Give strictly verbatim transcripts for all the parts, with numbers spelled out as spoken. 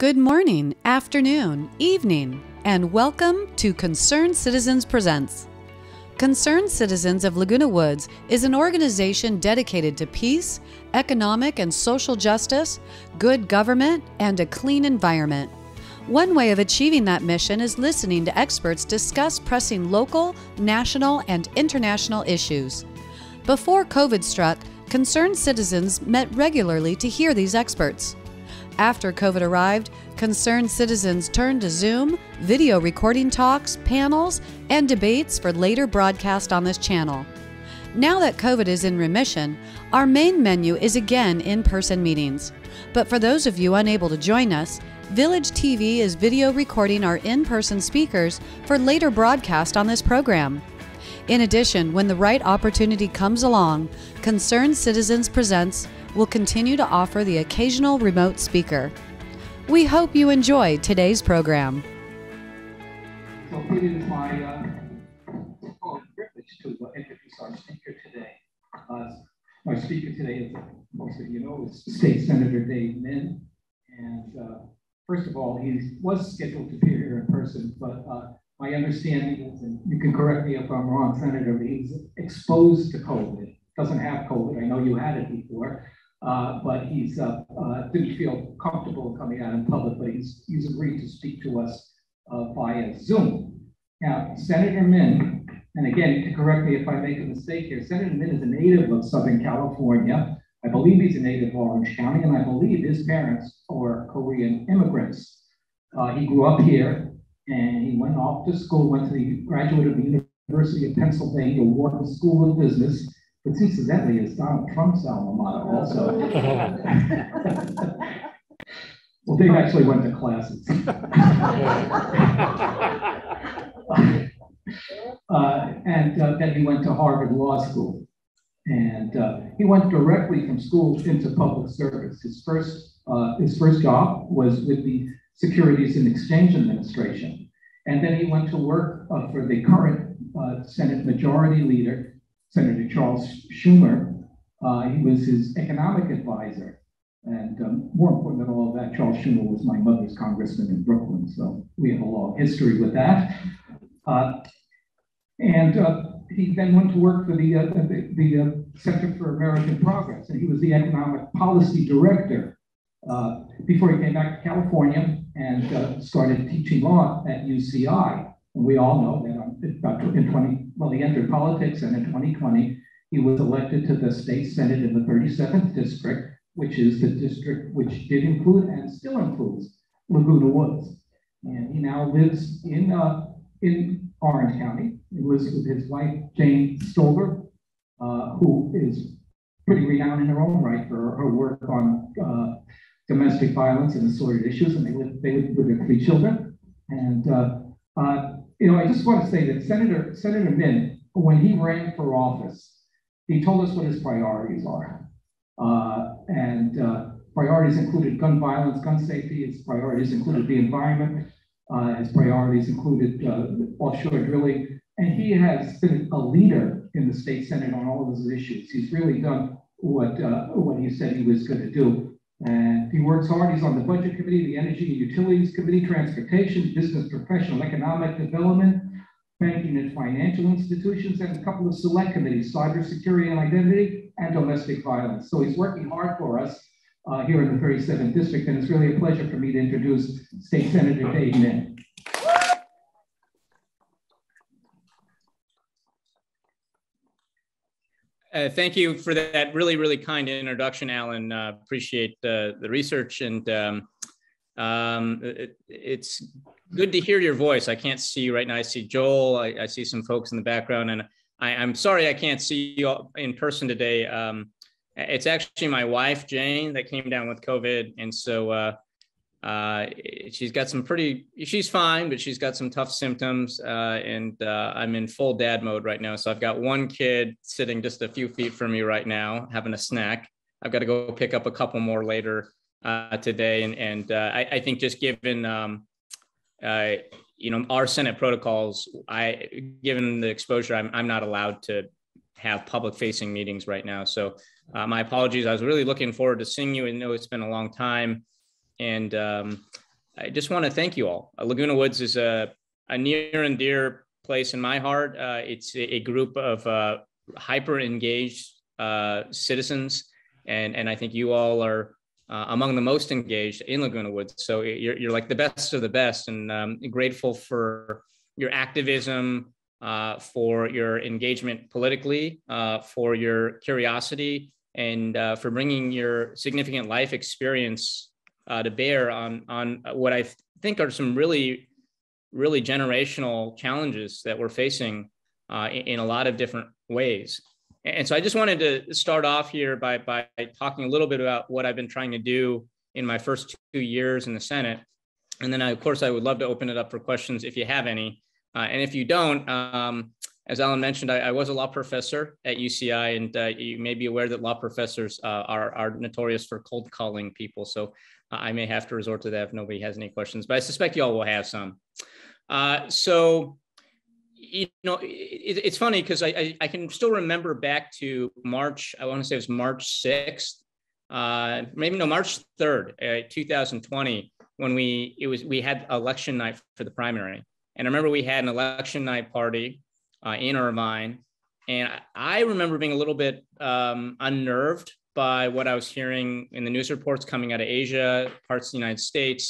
Good morning, afternoon, evening, and welcome to Concerned Citizens Presents. Concerned Citizens of Laguna Woods is an organization dedicated to peace, economic and social justice, good government, and a clean environment. One way of achieving that mission is listening to experts discuss pressing local, national, and international issues. Before COVID struck, concerned citizens met regularly to hear these experts. After COVID arrived, concerned citizens turned to Zoom, video recording talks, panels, and debates for later broadcast on this channel. Now that COVID is in remission, our main menu is again in-person meetings. But for those of you unable to join us, Village T V is video recording our in-person speakers for later broadcast on this program. In addition, when the right opportunity comes along, Concerned Citizens Presents will continue to offer the occasional remote speaker. We hope you enjoy today's program. So it is my uh, oh, privilege to uh, introduce our speaker today. Uh, our speaker today, as most of you know, is State Senator Dave Min. And uh, first of all, he was scheduled to appear here in person, but uh, my understanding is, and you can correct me if I'm wrong, Senator, but he's exposed to COVID. Doesn't have COVID. I know you had it before, uh, but he's uh, uh, didn't feel comfortable coming out in public, but he's, he's agreed to speak to us uh, via Zoom. Now, Senator Min, and again, you can correct me if I make a mistake here, Senator Min is a native of Southern California. I believe he's a native of Orange County, and I believe his parents are Korean immigrants. Uh, he grew up here, and he went off to school, went to the graduate of the University of Pennsylvania, Wharton School of Business, which incidentally is Donald Trump's alma mater also. Well, Dave actually went to classes. uh, and uh, then he went to Harvard Law School. And uh, he went directly from school into public service. His first, uh, his first job was with the Securities and Exchange Administration. And then he went to work uh, for the current uh, Senate Majority Leader, Senator Charles Schumer. Uh, he was his economic advisor. And um, more important than all of that, Charles Schumer was my mother's congressman in Brooklyn. So we have a long history with that. Uh, and uh, he then went to work for the, uh, the, the uh, Center for American Progress. And he was the economic policy director uh, before he came back to California and uh, started teaching law at U C I. And we all know that in twenty well, he entered politics, and in twenty twenty, he was elected to the state senate in the thirty-seventh district, which is the district which did include and still includes Laguna Woods. And he now lives in uh, in Orange County. He lives with his wife, Jane Stover, uh, who is pretty renowned in her own right for her work on uh, domestic violence and assorted issues. And they live they live with their three children. And uh, uh, you know, I just want to say that Senator, Senator Min, when he ran for office, he told us what his priorities are. Uh, and uh, priorities included gun violence, gun safety. His priorities included the environment. Uh, his priorities included uh, offshore drilling. And he has been a leader in the state Senate on all of those issues. He's really done what, uh, what he said he was going to do. And he works hard. He's on the Budget Committee, the Energy and Utilities Committee, Transportation, Business, Professional, Economic Development, Banking and Financial Institutions, and a couple of select committees, Cybersecurity and Identity, and Domestic Violence. So he's working hard for us uh, here in the thirty-seventh District, and it's really a pleasure for me to introduce State Senator Dave Min. Uh, thank you for that really, really kind introduction, Alan. Uh, appreciate uh, the research, and um, um, it, it's good to hear your voice. I can't see you right now. I see Joel. I, I see some folks in the background, and I, I'm sorry I can't see you all in person today. Um, it's actually my wife, Jane, that came down with COVID, and so uh, uh, she's got some pretty, she's fine, but she's got some tough symptoms, uh, and uh, I'm in full dad mode right now. So I've got one kid sitting just a few feet from me right now, having a snack. I've got to go pick up a couple more later uh, today. And, and uh, I, I think just given, um, uh, you know, our Senate protocols, I, given the exposure, I'm, I'm not allowed to have public facing meetings right now. So uh, my apologies. I was really looking forward to seeing you, and know it's been a long time. And um, I just want to thank you all. Uh, Laguna Woods is a, a near and dear place in my heart. Uh, it's a, a group of uh, hyper-engaged uh, citizens, and, and I think you all are uh, among the most engaged in Laguna Woods. So you're, you're like the best of the best, and um, grateful for your activism, uh, for your engagement politically, uh, for your curiosity, and uh, for bringing your significant life experience uh, to bear on, on what I think are some really, really generational challenges that we're facing uh, in, in a lot of different ways. And so I just wanted to start off here by, by talking a little bit about what I've been trying to do in my first two years in the Senate. And then, I, of course, I would love to open it up for questions if you have any. Uh, and if you don't, um, as Alan mentioned, I, I was a law professor at U C I, and uh, you may be aware that law professors uh, are, are notorious for cold calling people. So uh, I may have to resort to that if nobody has any questions, but I suspect you all will have some. Uh, so, you know, it, it's funny because I, I, I can still remember back to March, I want to say it was March sixth, uh, maybe no, March third, uh, two thousand twenty, when we, it was, we had election night for the primary. And I remember we had an election night party Uh, in Irvine. And I remember being a little bit um, unnerved by what I was hearing in the news reports coming out of Asia, parts of the United States,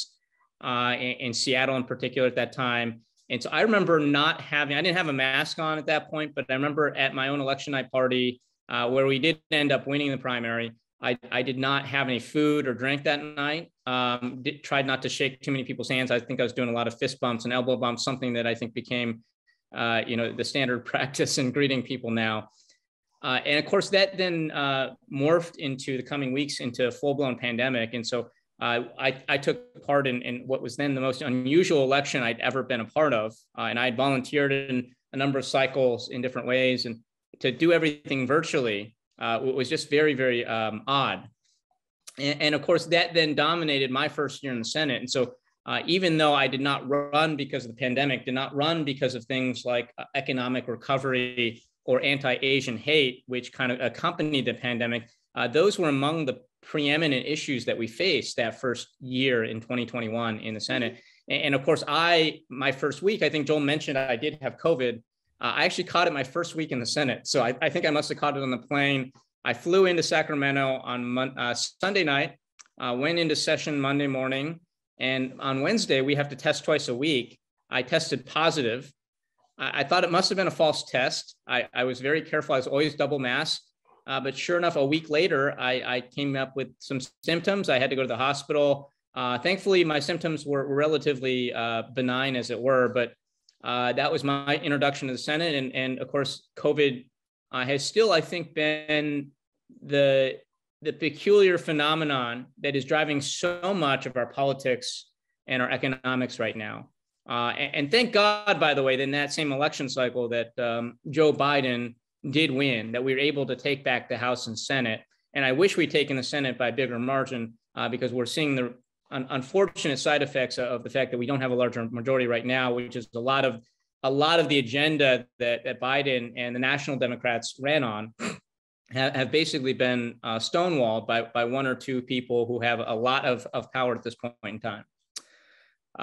uh, and, and Seattle in particular at that time. And so I remember not having, I didn't have a mask on at that point, but I remember at my own election night party uh, where we did end up winning the primary, I, I did not have any food or drink that night. Um, did, tried not to shake too many people's hands. I think I was doing a lot of fist bumps and elbow bumps, something that I think became Uh, you know, the standard practice in greeting people now. Uh, and of course, that then uh, morphed into the coming weeks into a full-blown pandemic. And so uh, I, I took part in, in what was then the most unusual election I'd ever been a part of. Uh, and I had volunteered in a number of cycles in different ways. And to do everything virtually uh, was just very, very um, odd. And, and of course, that then dominated my first year in the Senate. And so Uh, even though I did not run because of the pandemic, did not run because of things like uh, economic recovery or anti-Asian hate, which kind of accompanied the pandemic, uh, those were among the preeminent issues that we faced that first year in twenty twenty-one in the Senate. And, and of course, I, my first week, I think Joel mentioned I did have COVID. Uh, I actually caught it my first week in the Senate. So I, I think I must have caught it on the plane. I flew into Sacramento on mon- uh, Sunday night, uh, went into session Monday morning. And on Wednesday, we have to test twice a week. I tested positive. I, I thought it must have been a false test. I, I was very careful. I was always double masked. Uh, but sure enough, a week later, I, I came up with some symptoms. I had to go to the hospital. Uh, thankfully, my symptoms were relatively uh, benign, as it were. But uh, that was my introduction to the Senate. And, and of course, COVID uh, has still, I think, been the the peculiar phenomenon that is driving so much of our politics and our economics right now. Uh, and, and thank God, by the way, that in that same election cycle that um, Joe Biden did win, that we were able to take back the House and Senate. And I wish we'd taken the Senate by a bigger margin uh, because we're seeing the un- unfortunate side effects of the fact that we don't have a larger majority right now, which is a lot of a lot of the agenda that, that Biden and the National Democrats ran on. have basically been uh, stonewalled by, by one or two people who have a lot of, of power at this point in time.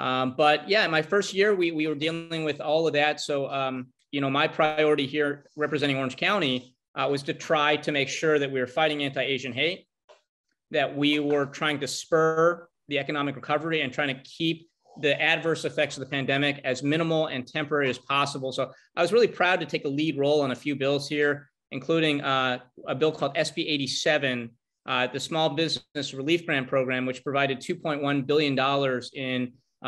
Um, but yeah, my first year, we, we were dealing with all of that. So, um, you know, my priority here representing Orange County uh, was to try to make sure that we were fighting anti-Asian hate, that we were trying to spur the economic recovery and trying to keep the adverse effects of the pandemic as minimal and temporary as possible. So I was really proud to take a lead role on a few bills here, including uh, a bill called S B eighty-seven, uh, the Small Business Relief Grant Program, which provided two point one billion dollars in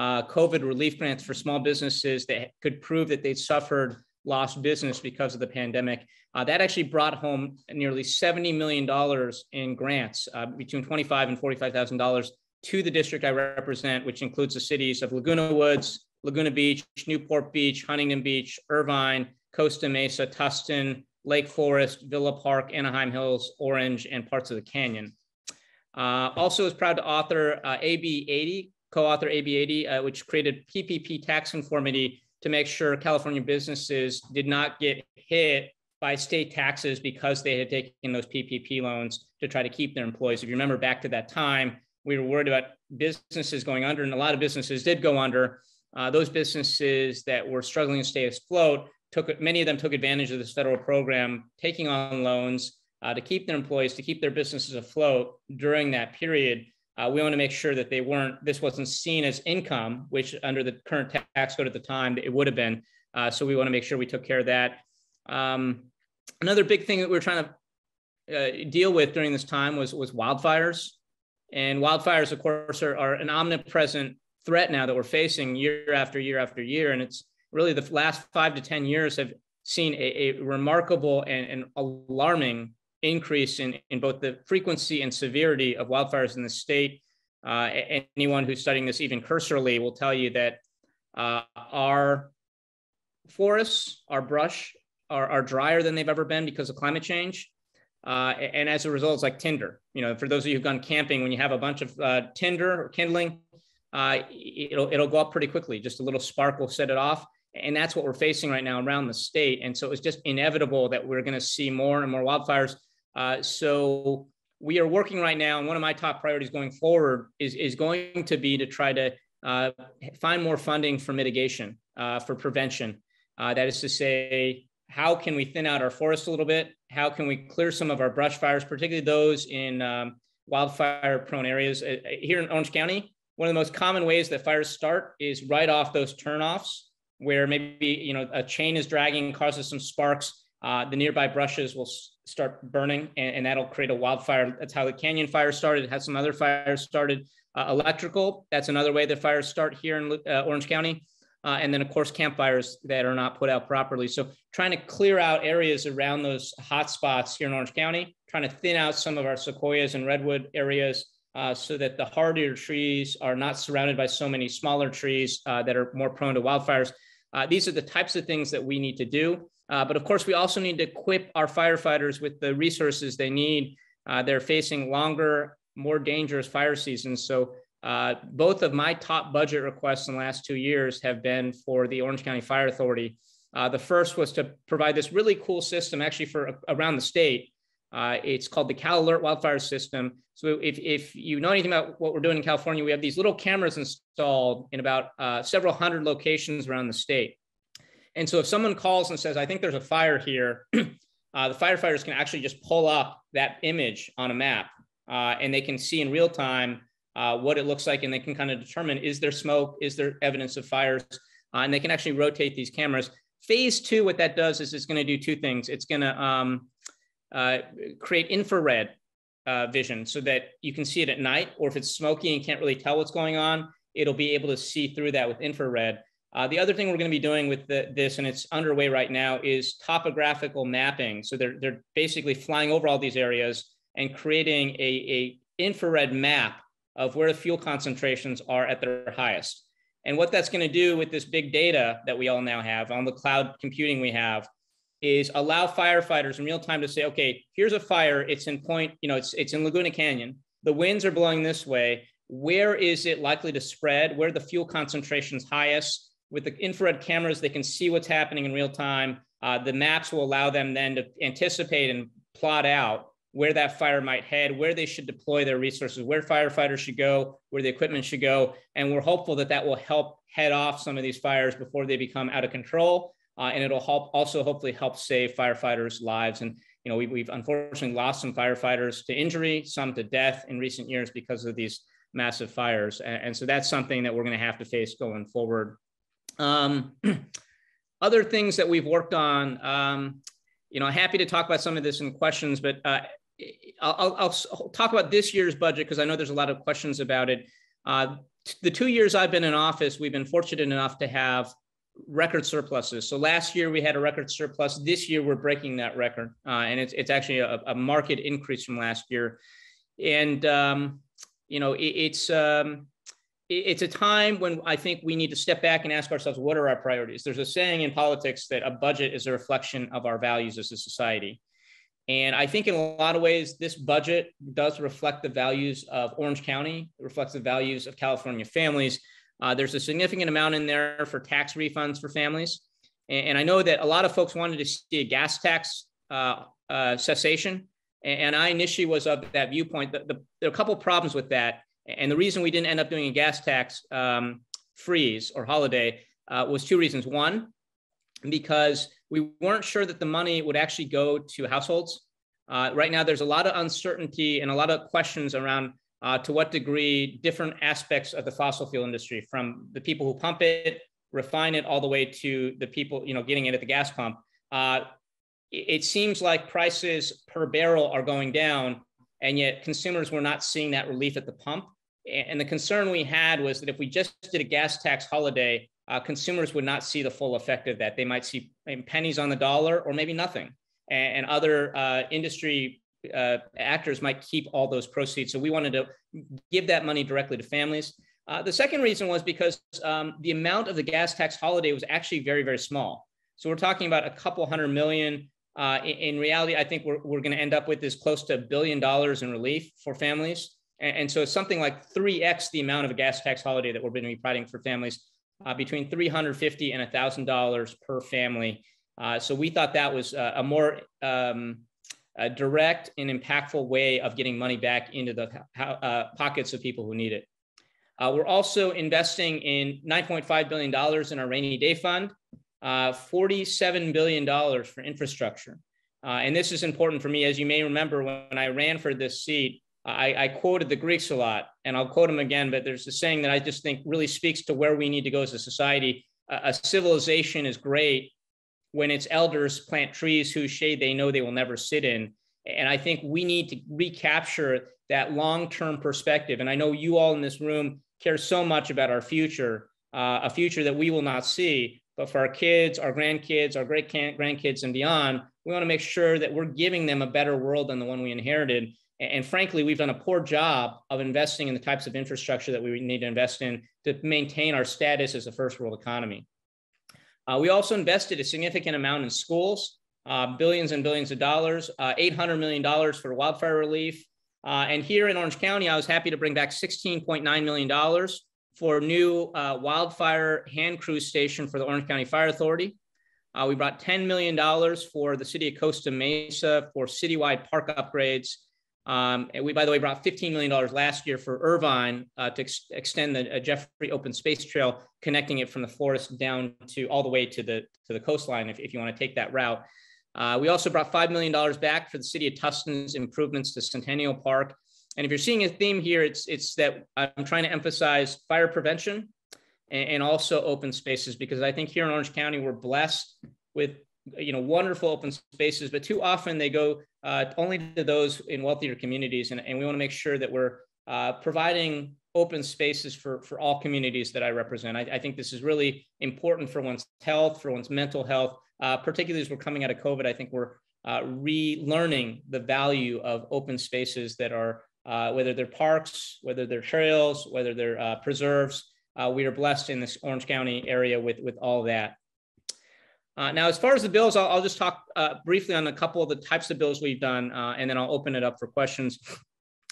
uh, COVID relief grants for small businesses that could prove that they'd suffered lost business because of the pandemic. Uh, that actually brought home nearly seventy million dollars in grants, uh, between twenty-five thousand dollars and forty-five thousand dollars to the district I represent, which includes the cities of Laguna Woods, Laguna Beach, Newport Beach, Huntington Beach, Irvine, Costa Mesa, Tustin, Lake Forest, Villa Park, Anaheim Hills, Orange, and parts of the Canyon. Uh, also is proud to author uh, A B eighty, co-author A B eighty, uh, which created P P P tax conformity to make sure California businesses did not get hit by state taxes because they had taken those P P P loans to try to keep their employees. If you remember back to that time, we were worried about businesses going under, and a lot of businesses did go under. Uh, those businesses that were struggling to stay afloat, took many of them took advantage of this federal program, taking on loans uh, to keep their employees, to keep their businesses afloat during that period. Uh, we want to make sure that they weren't, this wasn't seen as income, which under the current tax code at the time, it would have been. Uh, so we want to make sure we took care of that. Um, another big thing that we were trying to uh, deal with during this time was, was wildfires. And wildfires, of course, are, are an omnipresent threat now that we're facing year after year after year. And it's really the last five to ten years have seen a, a remarkable and, and alarming increase in, in both the frequency and severity of wildfires in the state. Uh, anyone who's studying this even cursorily will tell you that uh, our forests, our brush are, are drier than they've ever been because of climate change. Uh, and as a result, it's like tinder. You know, for those of you who've gone camping, when you have a bunch of uh, tinder or kindling, uh, it'll, it'll go up pretty quickly. Just a little spark will set it off. And that's what we're facing right now around the state. And so it's just inevitable that we're going to see more and more wildfires. Uh, so we are working right now. And one of my top priorities going forward is, is going to be to try to uh, find more funding for mitigation, uh, for prevention. Uh, that is to say, how can we thin out our forests a little bit? How can we clear some of our brush fires, particularly those in um, wildfire prone areas? Uh, here in Orange County, one of the most common ways that fires start is right off those turnoffs where maybe, you know, a chain is dragging, causes some sparks. Uh, the nearby brushes will start burning, and, and that'll create a wildfire. That's how the canyon fire started. It had some other fires started. Uh, electrical, that's another way that fires start here in uh, Orange County. Uh, and then, of course, campfires that are not put out properly. So trying to clear out areas around those hot spots here in Orange County, trying to thin out some of our sequoias and redwood areas uh, so that the hardier trees are not surrounded by so many smaller trees uh, that are more prone to wildfires. Uh, these are the types of things that we need to do. Uh, but of course, we also need to equip our firefighters with the resources they need. Uh, they're facing longer, more dangerous fire seasons. So uh, both of my top budget requests in the last two years have been for the Orange County Fire Authority. Uh, the first was to provide this really cool system actually for uh, around the state. Uh, it's called the Cal Alert Wildfire System. So if, if you know anything about what we're doing in California, we have these little cameras installed in about uh, several hundred locations around the state. And so if someone calls and says, I think there's a fire here, uh, the firefighters can actually just pull up that image on a map uh, and they can see in real time uh, what it looks like. And they can kind of determine, is there smoke? Is there evidence of fires? Uh, and they can actually rotate these cameras. Phase two, what that does is it's going to do two things. It's going to um, Uh, create infrared uh, vision so that you can see it at night, or if it's smoky and can't really tell what's going on, it'll be able to see through that with infrared. Uh, the other thing we're going to be doing with the, this, and it's underway right now, is topographical mapping. So they're, they're basically flying over all these areas and creating a, a infrared map of where the fuel concentrations are at their highest. And what that's going to do with this big data that we all now have on the cloud computing we have is allow firefighters in real time to say, okay, here's a fire. It's in point, you know, it's, it's in Laguna Canyon. The winds are blowing this way. Where is it likely to spread? Where are the fuel concentrations highest? With the infrared cameras, they can see what's happening in real time. Uh, the maps will allow them then to anticipate and plot out where that fire might head, where they should deploy their resources, where firefighters should go, where the equipment should go. And we're hopeful that that will help head off some of these fires before they become out of control. Uh, and it'll help also hopefully help save firefighters' lives. And, you know, we, we've unfortunately lost some firefighters to injury, some to death in recent years because of these massive fires. And, and so that's something that we're going to have to face going forward. Um, other things that we've worked on, um, you know, happy to talk about some of this in questions, but uh, I'll, I'll talk about this year's budget because I know there's a lot of questions about it. Uh, the two years I've been in office, we've been fortunate enough to have record surpluses. So last year we had a record surplus. This year we're breaking that record, uh, and it's it's actually a, a marked increase from last year. And um, you know, it, it's um, it, it's a time when I think we need to step back and ask ourselves, what are our priorities? There's a saying in politics that a budget is a reflection of our values as a society, and I think in a lot of ways this budget does reflect the values of Orange County. It reflects the values of California families. Uh, there's a significant amount in there for tax refunds for families. And, and I know that a lot of folks wanted to see a gas tax uh, uh, cessation. And, and I initially was of that viewpoint. The, the, there are a couple of problems with that. And the reason we didn't end up doing a gas tax um, freeze or holiday uh, was two reasons. One, because we weren't sure that the money would actually go to households. Uh, right now, there's a lot of uncertainty and a lot of questions around uh, to what degree different aspects of the fossil fuel industry, from the people who pump it, refine it, all the way to the people, you know, getting it at the gas pump. Uh, it seems like prices per barrel are going down, and yet consumers were not seeing that relief at the pump. And the concern we had was that if we just did a gas tax holiday, uh, consumers would not see the full effect of that. They might see pennies on the dollar or maybe nothing. And other uh, industry uh, actors might keep all those proceeds. So we wanted to give that money directly to families. Uh, the second reason was because um, the amount of the gas tax holiday was actually very, very small. So we're talking about a couple hundred million. Uh, in, in reality, I think we're, we're going to end up with this close to a billion dollars in relief for families. And, and so something like three X the amount of a gas tax holiday that we're going to be providing for families, uh, between three hundred fifty dollars and one thousand dollars per family. Uh, so we thought that was a, a more um, a direct and impactful way of getting money back into the uh, pockets of people who need it. Uh, we're also investing in nine point five billion dollars in our rainy day fund, uh, forty-seven billion dollars for infrastructure. Uh, and this is important for me. As you may remember, when I ran for this seat, I, I quoted the Greeks a lot, and I'll quote them again, but there's a saying that I just think really speaks to where we need to go as a society. Uh, a civilization is great when its elders plant trees whose shade they know they will never sit in. And I think we need to recapture that long-term perspective. And I know you all in this room care so much about our future, uh, a future that we will not see, but for our kids, our grandkids, our great-grandkids and beyond, we want to make sure that we're giving them a better world than the one we inherited. And, and frankly, we've done a poor job of investing in the types of infrastructure that we need to invest in to maintain our status as a first world economy. Uh, we also invested a significant amount in schools, uh, billions and billions of dollars, uh, eight hundred million dollars for wildfire relief. Uh, and here in Orange County, I was happy to bring back sixteen point nine million dollars for new uh, wildfire hand crew station for the Orange County Fire Authority. Uh, we brought ten million dollars for the city of Costa Mesa for citywide park upgrades. Um, and we, by the way, brought fifteen million dollars last year for Irvine uh, to ex extend the uh, Jeffrey Open Space Trail, connecting it from the forest down to all the way to the, to the coastline, if, if you want to take that route. Uh, we also brought five million dollars back for the city of Tustin's improvements to Centennial Park. And if you're seeing a theme here, it's, it's that I'm trying to emphasize fire prevention and, and also open spaces, because I think here in Orange County, we're blessed with, you know, wonderful open spaces, but too often they go uh, only to those in wealthier communities. And, and we want to make sure that we're uh, providing open spaces for, for all communities that I represent. I, I think this is really important for one's health, for one's mental health, uh, particularly as we're coming out of COVID. I think we're uh, relearning the value of open spaces that are, uh, whether they're parks, whether they're trails, whether they're uh, preserves. Uh, we are blessed in this Orange County area with, with all that. Uh, now, as far as the bills, I'll, I'll just talk uh, briefly on a couple of the types of bills we've done, uh, and then I'll open it up for questions.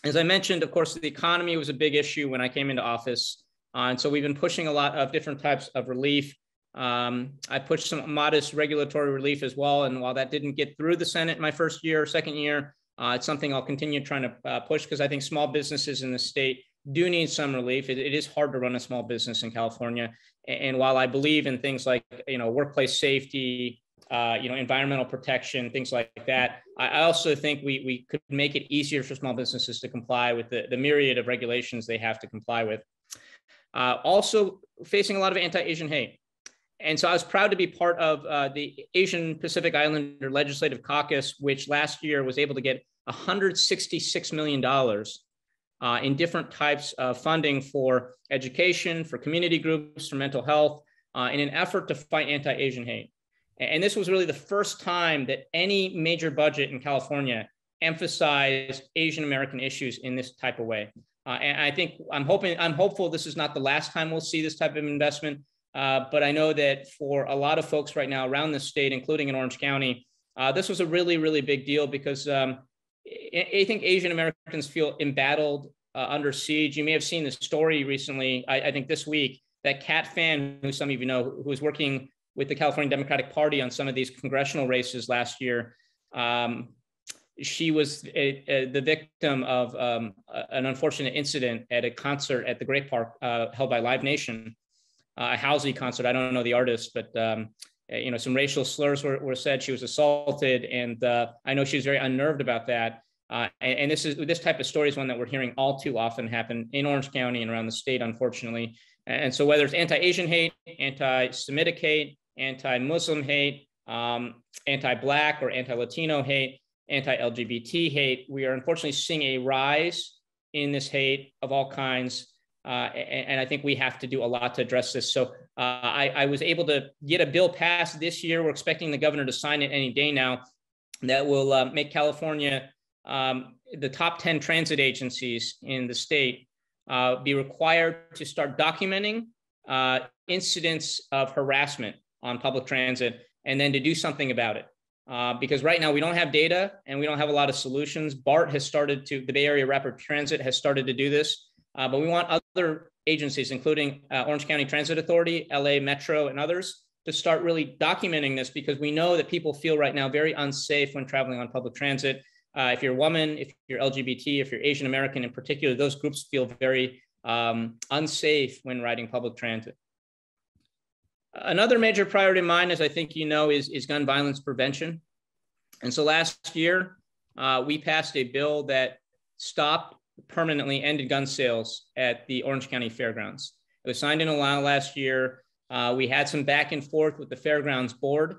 As I mentioned, of course, the economy was a big issue when I came into office. Uh, and so we've been pushing a lot of different types of relief. Um, I pushed some modest regulatory relief as well. And while that didn't get through the Senate in my first year or second year, uh, it's something I'll continue trying to uh, push, because I think small businesses in the state do need some relief. It, it is hard to run a small business in California. And, and while I believe in things like, you know, workplace safety, uh, you know, environmental protection, things like that, I, I also think we, we could make it easier for small businesses to comply with the, the myriad of regulations they have to comply with. Uh, also facing a lot of anti-Asian hate. And so I was proud to be part of uh, the Asian Pacific Islander Legislative Caucus, which last year was able to get one hundred sixty-six million dollars Uh, in different types of funding for education, for community groups, for mental health, uh, in an effort to fight anti-Asian hate. And this was really the first time that any major budget in California emphasized Asian American issues in this type of way. Uh, and I think I'm hoping, I'm hopeful this is not the last time we'll see this type of investment. Uh, but I know that for a lot of folks right now around the state, including in Orange County, uh, this was a really, really big deal, because um, I think Asian Americans feel embattled, uh, under siege. You may have seen the story recently, I, I think this week, that Kat Fan, who some of you know, who was working with the California Democratic Party on some of these congressional races last year, um, she was a, a, the victim of um, an unfortunate incident at a concert at the Great Park uh, held by Live Nation, uh, a Halsey concert. I don't know the artist, but um, you know, some racial slurs were, were said. She was assaulted, and uh, I know she was very unnerved about that. Uh, and, and this is this type of story is one that we're hearing all too often happen in Orange County and around the state, unfortunately. And so whether it's anti-Asian hate, anti-Semitic hate, anti-Muslim hate, um, anti-Black or anti-Latino hate, anti-L G B T hate, we are unfortunately seeing a rise in this hate of all kinds. Uh, and, and I think we have to do a lot to address this. So uh, I, I was able to get a bill passed this year. We're expecting the governor to sign it any day now that will uh, make California um, the top ten transit agencies in the state uh, be required to start documenting uh, incidents of harassment on public transit and then to do something about it. Uh, because right now we don't have data and we don't have a lot of solutions. BART has started to, the Bay Area Rapid Transit has started to do this, uh, but we want other agencies, including uh, Orange County Transit Authority, L A Metro, and others, to start really documenting this, because we know that people feel right now very unsafe when traveling on public transit. Uh, if you're a woman, if you're L G B T, if you're Asian American in particular, those groups feel very um, unsafe when riding public transit. Another major priority of mine, as I think you know, is, is gun violence prevention. And so last year, uh, we passed a bill that stopped, permanently ended gun sales at the Orange County Fairgrounds. It was signed into law last year. Uh, we had some back and forth with the Fairgrounds Board,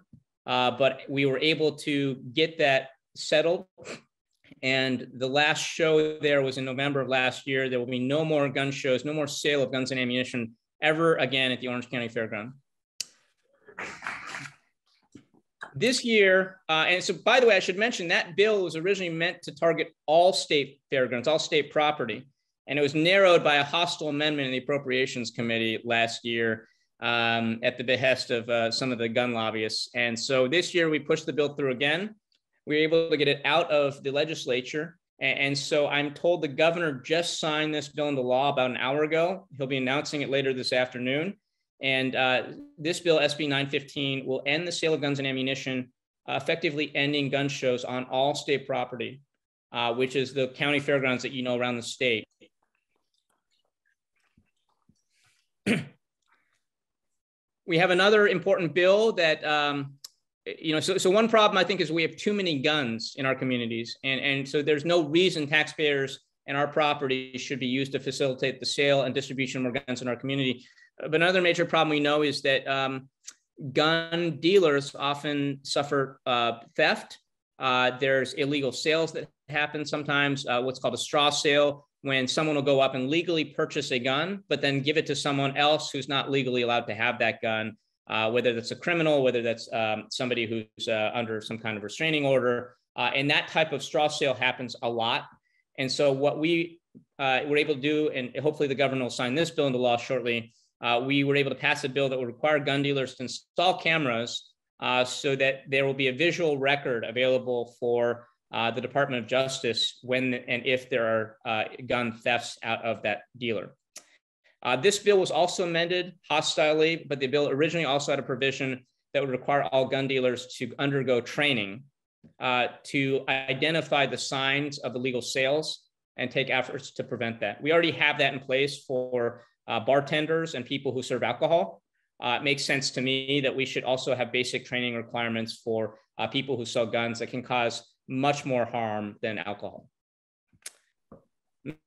uh, but we were able to get that settled. And the last show there was in November of last year. There will be no more gun shows, no more sale of guns and ammunition ever again at the Orange County Fairgrounds. This year, uh, and so by the way, I should mention that bill was originally meant to target all state fairgrounds, all state property, and it was narrowed by a hostile amendment in the Appropriations Committee last year um, at the behest of uh, some of the gun lobbyists. And so this year we pushed the bill through again. We were able to get it out of the legislature. And, and so I'm told the governor just signed this bill into law about an hour ago. He'll be announcing it later this afternoon. And uh, this bill, S B nine fifteen, will end the sale of guns and ammunition, uh, effectively ending gun shows on all state property, uh, which is the county fairgrounds that you know around the state. We have another important bill that, um, you know, so, so one problem I think is we have too many guns in our communities. And, and so there's no reason taxpayers and our property should be used to facilitate the sale and distribution of more guns in our community. But another major problem we know is that um, gun dealers often suffer uh, theft. Uh, there's illegal sales that happen sometimes, uh, what's called a straw sale, when someone will go up and legally purchase a gun, but then give it to someone else who's not legally allowed to have that gun, uh, whether that's a criminal, whether that's um, somebody who's uh, under some kind of restraining order. Uh, and that type of straw sale happens a lot. And so what we uh, were able to do, and hopefully the governor will sign this bill into law shortly, Uh, we were able to pass a bill that would require gun dealers to install cameras uh, so that there will be a visual record available for uh, the Department of Justice when and if there are uh, gun thefts out of that dealer. Uh, this bill was also amended hostilely, but the bill originally also had a provision that would require all gun dealers to undergo training uh, to identify the signs of illegal sales and take efforts to prevent that. We already have that in place for Uh, bartenders and people who serve alcohol. Uh, it makes sense to me that we should also have basic training requirements for uh, people who sell guns that can cause much more harm than alcohol.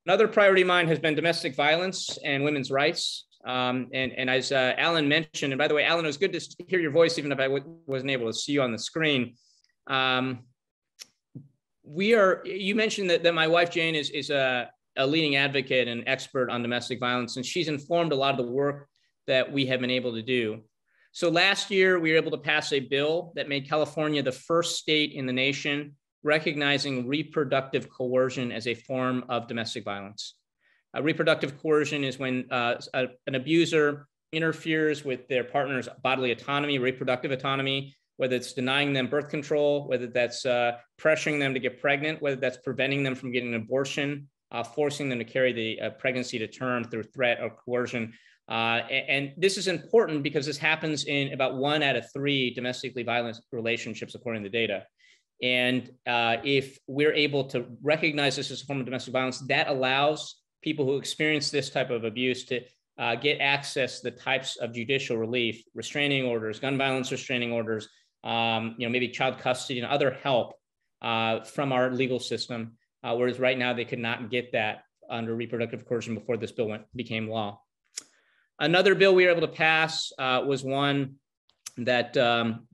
Another priority of mine has been domestic violence and women's rights. Um, and, and as uh, Alan mentioned, and by the way, Alan, it was good to hear your voice, even if I w wasn't able to see you on the screen. Um, we are, you mentioned that, that my wife, Jane, is, is a, a leading advocate and expert on domestic violence, and she's informed a lot of the work that we have been able to do. So last year, we were able to pass a bill that made California the first state in the nation recognizing reproductive coercion as a form of domestic violence. Uh, reproductive coercion is when uh, a, an abuser interferes with their partner's bodily autonomy, reproductive autonomy, whether it's denying them birth control, whether that's uh, pressuring them to get pregnant, whether that's preventing them from getting an abortion, Uh, forcing them to carry the uh, pregnancy to term through threat or coercion. Uh, and, and this is important because this happens in about one out of three domestically violent relationships, according to the data. And uh, if we're able to recognize this as a form of domestic violence, that allows people who experience this type of abuse to uh, get access to the types of judicial relief, restraining orders, gun violence restraining orders, um, you know, maybe child custody and other help uh, from our legal system, uh, whereas right now they could not get that under reproductive coercion before this bill went, became law. Another bill we were able to pass uh, was one that, um,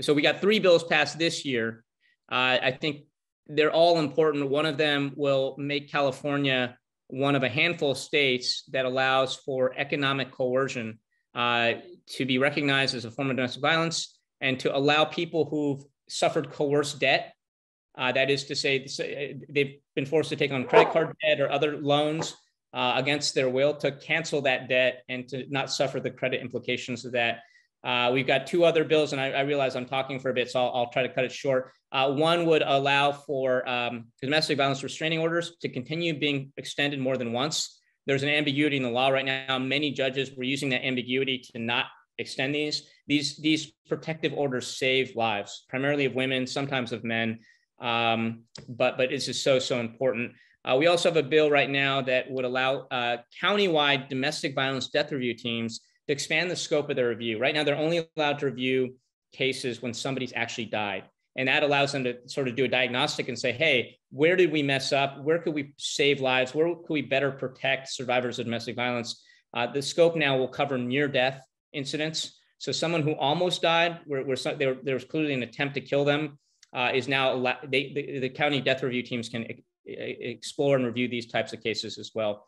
so we got three bills passed this year. Uh, I think they're all important. One of them will make California one of a handful of states that allows for economic coercion uh, to be recognized as a form of domestic violence and to allow people who've suffered coerced debt. Uh, that is to say, they've been forced to take on credit card debt or other loans uh, against their will, to cancel that debt and to not suffer the credit implications of that. Uh, we've got two other bills, and I, I realize I'm talking for a bit, so I'll, I'll try to cut it short. Uh, one would allow for um, domestic violence restraining orders to continue being extended more than once. There's an ambiguity in the law right now. Many judges were using that ambiguity to not extend these. These, these protective orders save lives, primarily of women, sometimes of men, um, but, but this is so, so important. Uh, we also have a bill right now that would allow uh, countywide domestic violence death review teams to expand the scope of their review. Right now, they're only allowed to review cases when somebody's actually died. And that allows them to sort of do a diagnostic and say, hey, where did we mess up? Where could we save lives? Where could we better protect survivors of domestic violence? Uh, the scope now will cover near-death incidents. So someone who almost died, where, where some, there, there was clearly an attempt to kill them, uh, is now, they, the, the county death review teams can e- explore and review these types of cases as well.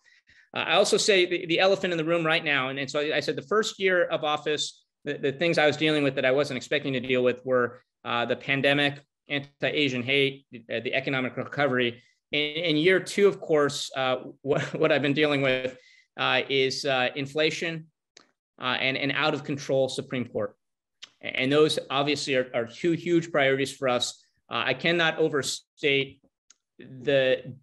Uh, I also say the, the elephant in the room right now, and, and so I, I said the first year of office, the, the things I was dealing with that I wasn't expecting to deal with were uh, the pandemic, anti-Asian hate, the, the economic recovery. In, in year two, of course, uh, what, what I've been dealing with uh, is uh, inflation uh, and an out-of-control Supreme Court. And those obviously are, are two huge priorities for us. Uh, I cannot overstate the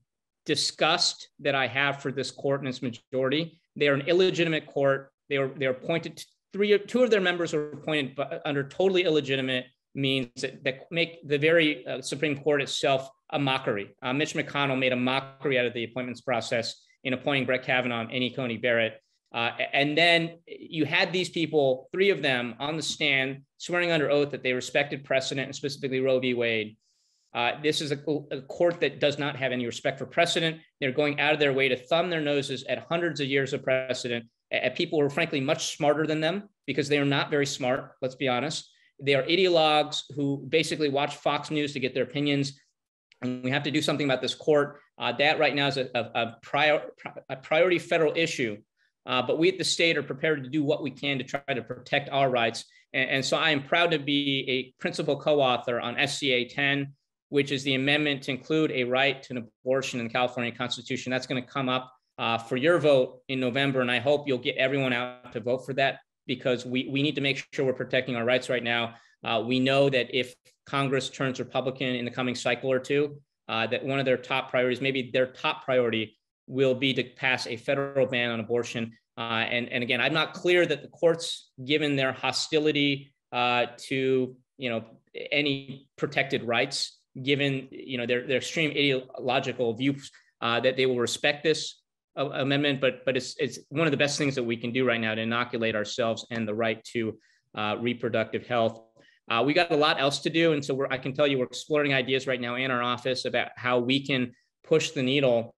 disgust that I have for this court and its majority. They are an illegitimate court. They are, they are appointed, three, two of their members were appointed under totally illegitimate means that, that make the very uh, Supreme Court itself a mockery. Uh, Mitch McConnell made a mockery out of the appointments process in appointing Brett Kavanaugh and Amy Coney Barrett. Uh, and then you had these people, three of them on the stand, swearing under oath that they respected precedent and specifically Roe v. Wade. Uh, this is a, a court that does not have any respect for precedent. They're going out of their way to thumb their noses at hundreds of years of precedent, at, at people who are frankly much smarter than them, because they are not very smart, let's be honest. They are ideologues who basically watch Fox News to get their opinions. And we have to do something about this court. Uh, that right now is a, a, a, prior, a priority federal issue. Uh, but we at the state are prepared to do what we can to try to protect our rights. And, and so I am proud to be a principal co-author on S C A ten, which is the amendment to include a right to an abortion in the California Constitution. That's going to come up uh, for your vote in November. And I hope you'll get everyone out to vote for that, because we, we need to make sure we're protecting our rights right now. Uh, we know that if Congress turns Republican in the coming cycle or two, uh, that one of their top priorities, maybe their top priority, will be to pass a federal ban on abortion. Uh, and, and again, I'm not clear that the courts, given their hostility uh, to, you know, any protected rights, given you know their, their extreme ideological views, uh, that they will respect this uh, amendment, but but it's it's one of the best things that we can do right now to inoculate ourselves and the right to uh, reproductive health. Uh, we got a lot else to do, and so we're, I can tell you we're exploring ideas right now in our office about how we can push the needle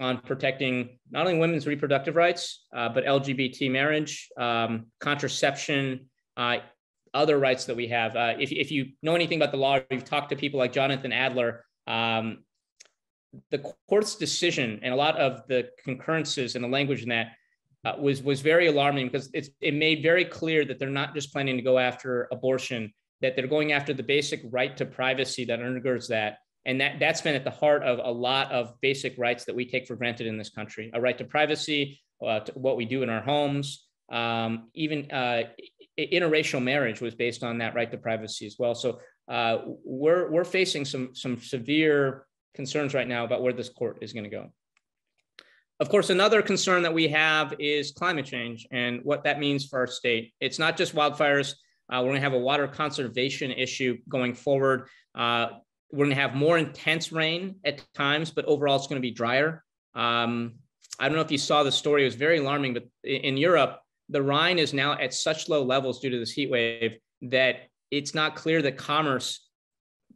on protecting not only women's reproductive rights, uh, but L G B T marriage, um, contraception, uh, other rights that we have. Uh, if, if you know anything about the law, you've talked to people like Jonathan Adler, um, the court's decision and a lot of the concurrences and the language in that uh, was, was very alarming, because it's, it made very clear that they're not just planning to go after abortion, that they're going after the basic right to privacy that undergirds that. And that, that's been at the heart of a lot of basic rights that we take for granted in this country, a right to privacy, uh, to what we do in our homes, um, even uh, interracial marriage was based on that right to privacy as well. So uh, we're we're facing some some severe concerns right now about where this court is going to go. Of course, another concern that we have is climate change and what that means for our state. It's not just wildfires. Uh, we're going to have a water conservation issue going forward. Uh, We're going to have more intense rain at times, but overall it's going to be drier. Um, I don't know if you saw the story, it was very alarming, but in Europe, the Rhine is now at such low levels due to this heat wave that it's not clear that commerce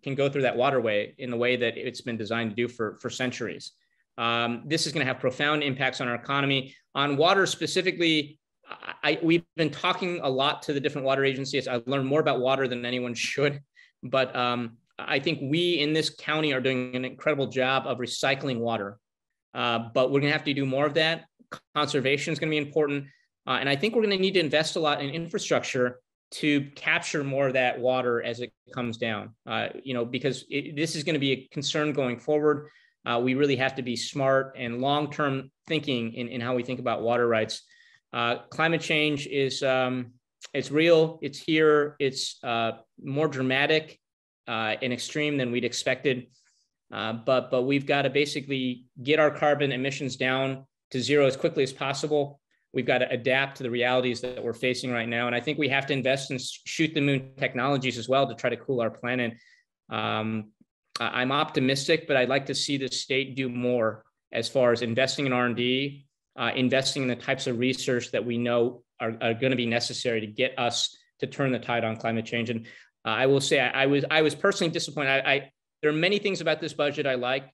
can go through that waterway in the way that it's been designed to do for, for centuries. Um, this is going to have profound impacts on our economy. On water specifically, I, we've been talking a lot to the different water agencies. I've learned more about water than anyone should, but um, I think we in this county are doing an incredible job of recycling water, uh, but we're going to have to do more of that. Conservation is going to be important. Uh, and I think we're going to need to invest a lot in infrastructure to capture more of that water as it comes down, uh, you know, because it, this is going to be a concern going forward. Uh, we really have to be smart and long-term thinking in, in how we think about water rights. Uh, climate change is, um, it's real, it's here, it's uh, more dramatic uh, and extreme than we'd expected. Uh, but, but we've got to basically get our carbon emissions down to zero as quickly as possible. We've got to adapt to the realities that we're facing right now. And I think we have to invest in shoot the moon technologies as well to try to cool our planet. Um, I'm optimistic, but I'd like to see the state do more as far as investing in R and D, uh, investing in the types of research that we know are, are going to be necessary to get us to turn the tide on climate change. And uh, I will say I, I was I was personally disappointed. I, I there are many things about this budget I like.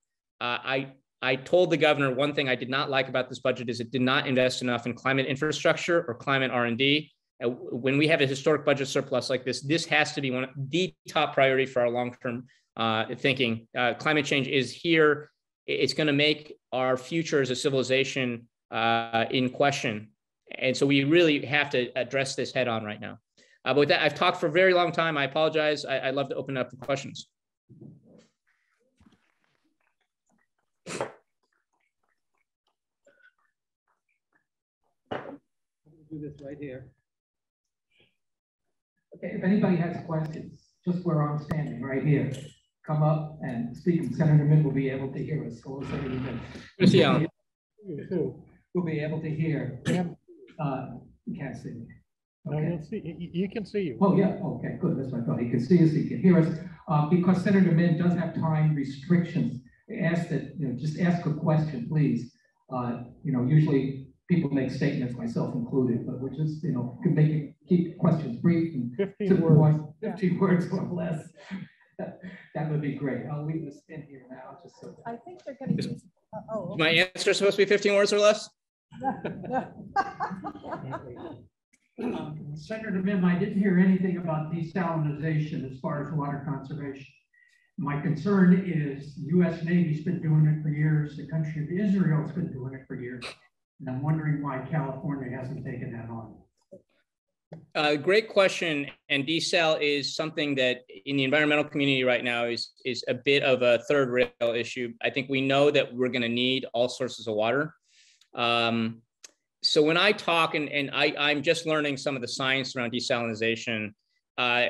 Uh, I. I told the governor one thing I did not like about this budget is it did not invest enough in climate infrastructure or climate R and D. When we have a historic budget surplus like this, this has to be one of the top priority for our long-term uh, thinking. Uh, climate change is here. It's going to make our future as a civilization uh, in question. And so we really have to address this head on right now. Uh, but with that, I've talked for a very long time. I apologize. I, I'd love to open up for questions. This right here. Okay, if anybody has questions, just where I'm standing right here, come up and speak, and Senator Min will be able to hear us. So we'll, Senator Min, we'll be able to hear. Uh, you can't see me. Okay. No, you'll see. You can see you. Oh, yeah. Okay, good. That's what I thought. He can see us, he can hear us. Uh, because Senator Min does have time restrictions, ask that, you know, just ask a question, please. Uh, you know, usually people make statements, myself included, but we're just, you know, can make it, keep questions brief and fifteen words or less. That, that would be great. I'll leave this in here now, just so. I think they're going to. Uh, oh. Okay. My answer is supposed to be fifteen words or less. um, Senator Min, I didn't hear anything about desalinization as far as water conservation. My concern is the U S Navy's been doing it for years. The country of Israel's been doing it for years. And I'm wondering why California hasn't taken that on. Uh, great question. And desal is something that in the environmental community right now is, is a bit of a third rail issue. I think we know that we're going to need all sources of water. Um, so when I talk, and, and I, I'm just learning some of the science around desalinization, uh,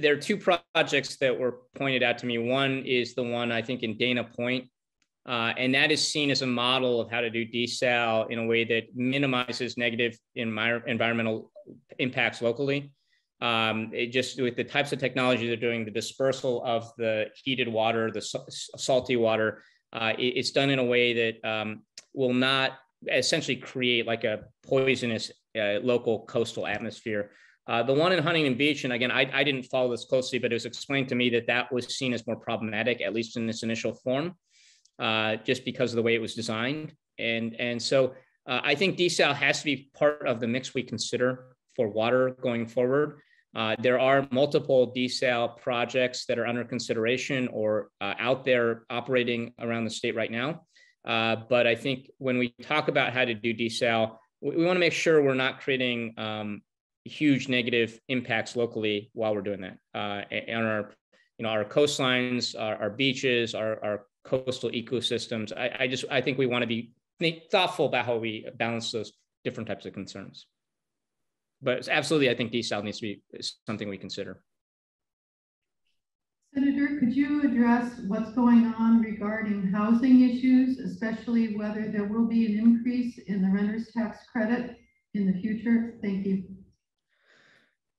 there are two projects that were pointed out to me. One is the one I think in Dana Point. Uh, and that is seen as a model of how to do desal in a way that minimizes negative environmental impacts locally. Um, it just with the types of technology they're doing, the dispersal of the heated water, the salty water, uh, it's done in a way that um, will not essentially create like a poisonous uh, local coastal atmosphere. Uh, the one in Huntington Beach, and again, I, I didn't follow this closely, but it was explained to me that that was seen as more problematic, at least in its initial form. Uh, just because of the way it was designed. And, and so uh, I think desal has to be part of the mix we consider for water going forward. Uh, there are multiple desal projects that are under consideration or uh, out there operating around the state right now. Uh, but I think when we talk about how to do desal, we, we want to make sure we're not creating um, huge negative impacts locally while we're doing that. Uh, and our, you know, our coastlines, our, our beaches, our, our coastal ecosystems. I, I just, I think we want to be thoughtful about how we balance those different types of concerns. But it's absolutely, I think desal needs to be something we consider. Senator, could you address what's going on regarding housing issues, especially whether there will be an increase in the renter's tax credit in the future? Thank you.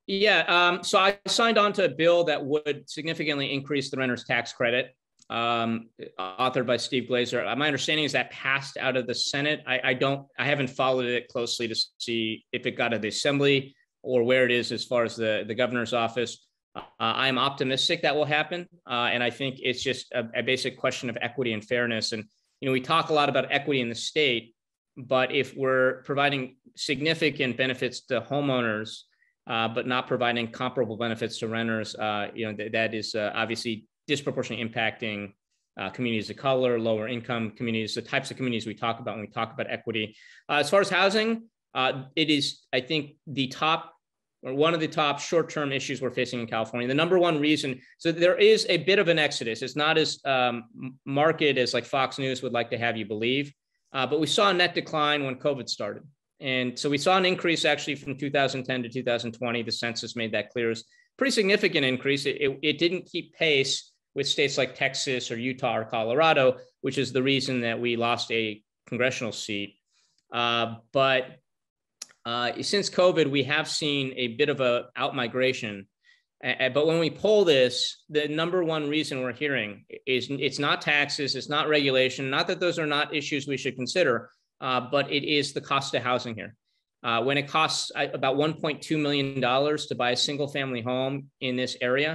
Yeah, um, so I signed on to a bill that would significantly increase the renter's tax credit, um, authored by Steve Glazer. My understanding is that passed out of the Senate. I, I don't, I haven't followed it closely to see if it got to the Assembly or where it is as far as the, the governor's office. Uh, I'm optimistic that will happen. Uh, and I think it's just a, a basic question of equity and fairness. And, you know, we talk a lot about equity in the state, but if we're providing significant benefits to homeowners, uh, but not providing comparable benefits to renters, uh, you know, th that is uh, obviously disproportionately impacting uh, communities of color, lower income communities, the types of communities we talk about when we talk about equity. Uh, as far as housing, uh, it is, I think, the top or one of the top short-term issues we're facing in California. The number one reason, so there is a bit of an exodus. It's not as um, marked as like Fox News would like to have you believe, uh, but we saw a net decline when COVID started. And so we saw an increase actually from two thousand ten to two thousand twenty. The census made that clear. It was a pretty significant increase. It, it, it didn't keep pace with states like Texas or Utah or Colorado, which is the reason that we lost a congressional seat. Uh, but Uh, since COVID, we have seen a bit of a out-migration. Uh, but when we poll this, the number one reason we're hearing is it's not taxes, it's not regulation, not that those are not issues we should consider, uh, but it is the cost of housing here. Uh, when it costs about one point two million dollars to buy a single family home in this area,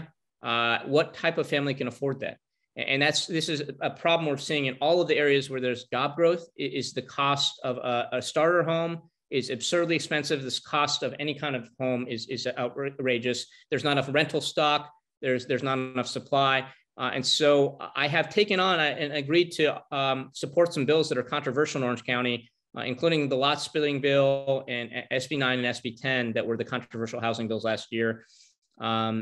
uh, what type of family can afford that? And that's, this is a problem we're seeing in all of the areas where there's job growth, is the cost of a, a starter home is absurdly expensive. This cost of any kind of home is, is outrageous. There's not enough rental stock. There's, there's not enough supply. Uh, and so I have taken on and agreed to um, support some bills that are controversial in Orange County, uh, including the lot splitting bill and S B nine and S B ten that were the controversial housing bills last year. Um,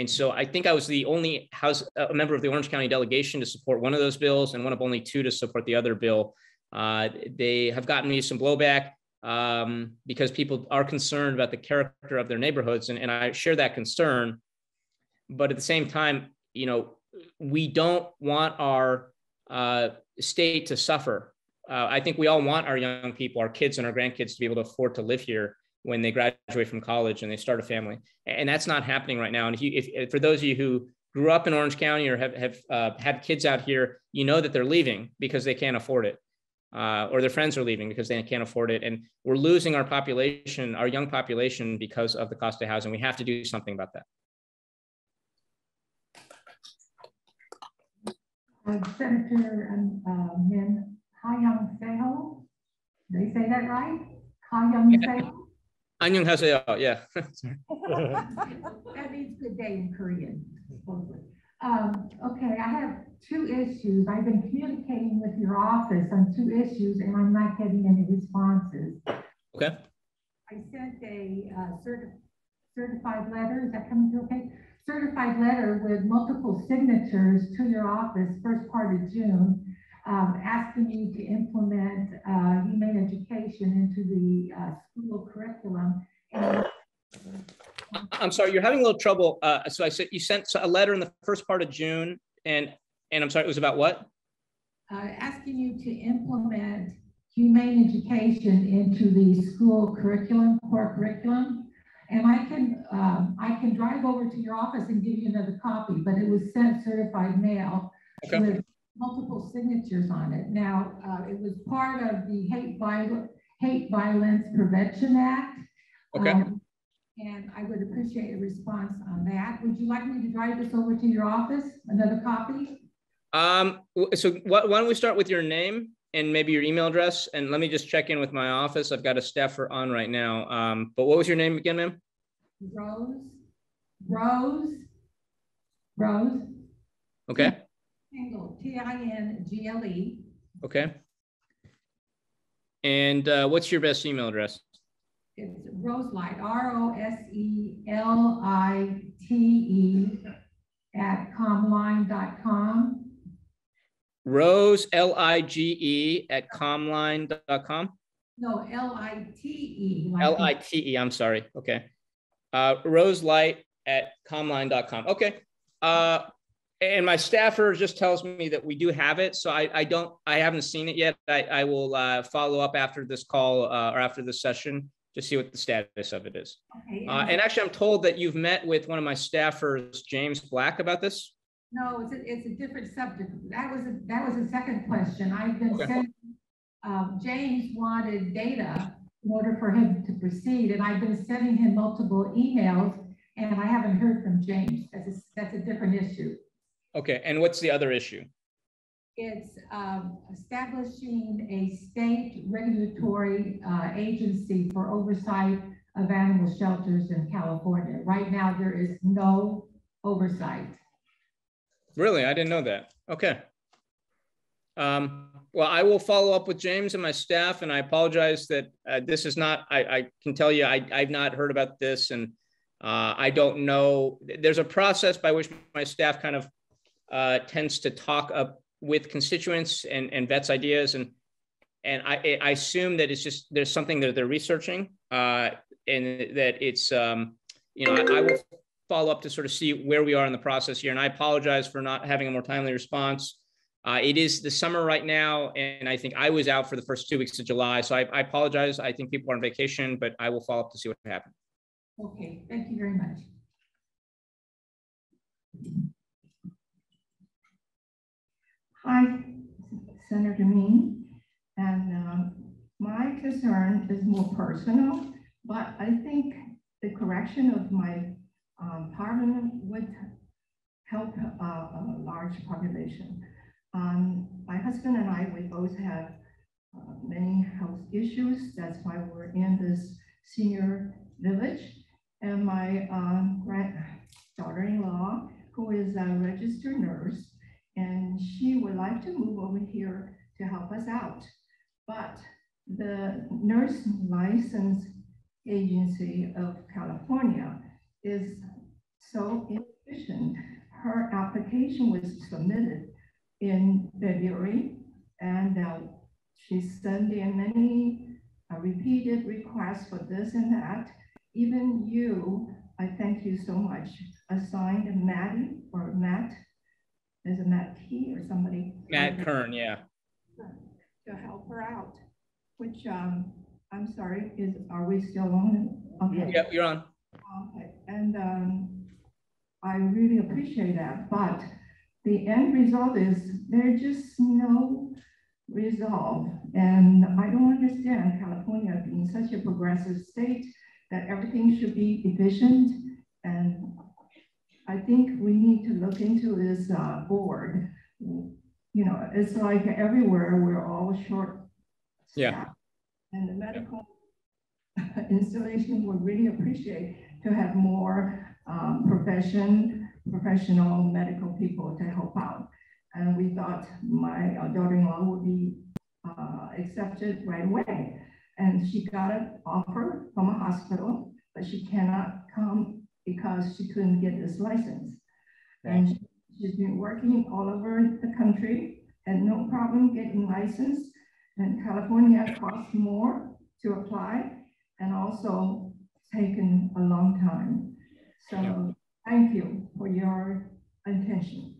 and so I think I was the only house, a member of the Orange County delegation to support one of those bills and one of only two to support the other bill. Uh, they have gotten me some blowback, um, because people are concerned about the character of their neighborhoods. And, and I share that concern, but at the same time, you know, we don't want our, uh, state to suffer. Uh, I think we all want our young people, our kids and our grandkids to be able to afford to live here when they graduate from college and they start a family. And that's not happening right now. And if you, if, if for those of you who grew up in Orange County or have, have, uh, had kids out here, you know that they're leaving because they can't afford it. Uh, or their friends are leaving because they can't afford it. And we're losing our population, our young population, because of the cost of housing. We have to do something about that. Uh, Senator uh, Min Kayong Seo, did they say that right? Kayong Seo? Annyeong haseyo, yeah. That means good day in Korean. Um, okay, I have two issues. I've been communicating with your office on two issues, and I'm not getting any responses. Okay. I sent a uh, certi certified letter. Is that coming through okay? Certified letter with multiple signatures to your office, first part of June, um, asking you to implement uh, humane education into the uh, school curriculum. And I'm sorry, you're having a little trouble. Uh, so I said you sent a letter in the first part of June, and and I'm sorry, it was about what? Uh, asking you to implement humane education into the school curriculum, core curriculum, and I can um, I can drive over to your office and give you another copy, but it was sent certified mail okay. with multiple signatures on it. Now uh, it was part of the Hate Viol- Hate Violence Prevention Act. Okay. Um, And I would appreciate a response on that. Would you like me to drive this over to your office? Another copy? Um, so why don't we start with your name and maybe your email address? And let me just check in with my office. I've got a staffer on right now. Um, but what was your name again, ma'am? Rose. Rose. Rose. Okay. Tingle. T I N G L E. Okay. And uh, what's your best email address? It's Roselight, R O S E L I T E at comline dot com. Rose, L I G E at comline dot com? No, L I T E. Like L I T E, I'm sorry. Okay. Uh, Roselight at comline dot com. Okay. Uh, and my staffer just tells me that we do have it. So I, I don't, I haven't seen it yet. I, I will uh, follow up after this call uh, or after this session. just see what the status of it is. Okay, yeah. Uh, and actually, I'm told that you've met with one of my staffers, James Black, about this. No, it's a, it's a different subject. That was a, that was a second question. I've been okay. sending, um, James wanted data in order for him to proceed, and I've been sending him multiple emails, and I haven't heard from James. That's a, that's a different issue. Okay, and what's the other issue? It's um, establishing a state regulatory uh, agency for oversight of animal shelters in California. Right now, there is no oversight. Really? I didn't know that. Okay. Um, well, I will follow up with James and my staff, and I apologize that uh, this is not, I, I can tell you, I, I've not heard about this, and uh, I don't know. There's a process by which my staff kind of uh, tends to talk up with constituents and, and vets ideas. And and I, I assume that it's just, there's something that they're researching uh, and that it's, um, you know, I, I will follow up to sort of see where we are in the process here. And I apologize for not having a more timely response. Uh, it is the summer right now. And I think I was out for the first two weeks of July. So I, I apologize. I think people are on vacation, but I will follow up to see what happened. Okay, thank you very much. Hi, Senator Min, and um, my concern is more personal, but I think the correction of my um, parliament would help uh, a large population. Um, my husband and I, we both have uh, many health issues. That's why we're in this senior village. And my um, granddaughter-in-law, who is a registered nurse, and she would like to move over here to help us out. But the Nurse License Agency of California is so inefficient. Her application was submitted in February, and uh, she sent in many uh, repeated requests for this and that. Even you, I thank you so much, assigned Maddie or Matt, is it Matt Key or somebody? Matt Kern, yeah. To help her out, which um, I'm sorry, is are we still on? Okay. Yep, you're on. Okay, and um, I really appreciate that, but the end result is there's just no resolve, and I don't understand California being such a progressive state that everything should be efficient and. I think we need to look into this uh, board. You know, it's like everywhere we're all short. Yeah. And the medical yeah. installation would really appreciate to have more um, profession, professional medical people to help out. And we thought my daughter-in-law would be uh, accepted right away. And she got an offer from a hospital, but she cannot come because she couldn't get this license. And she, she's been working all over the country and no problem getting license. And California costs more to apply and also taken a long time. So yeah. Thank you for your attention.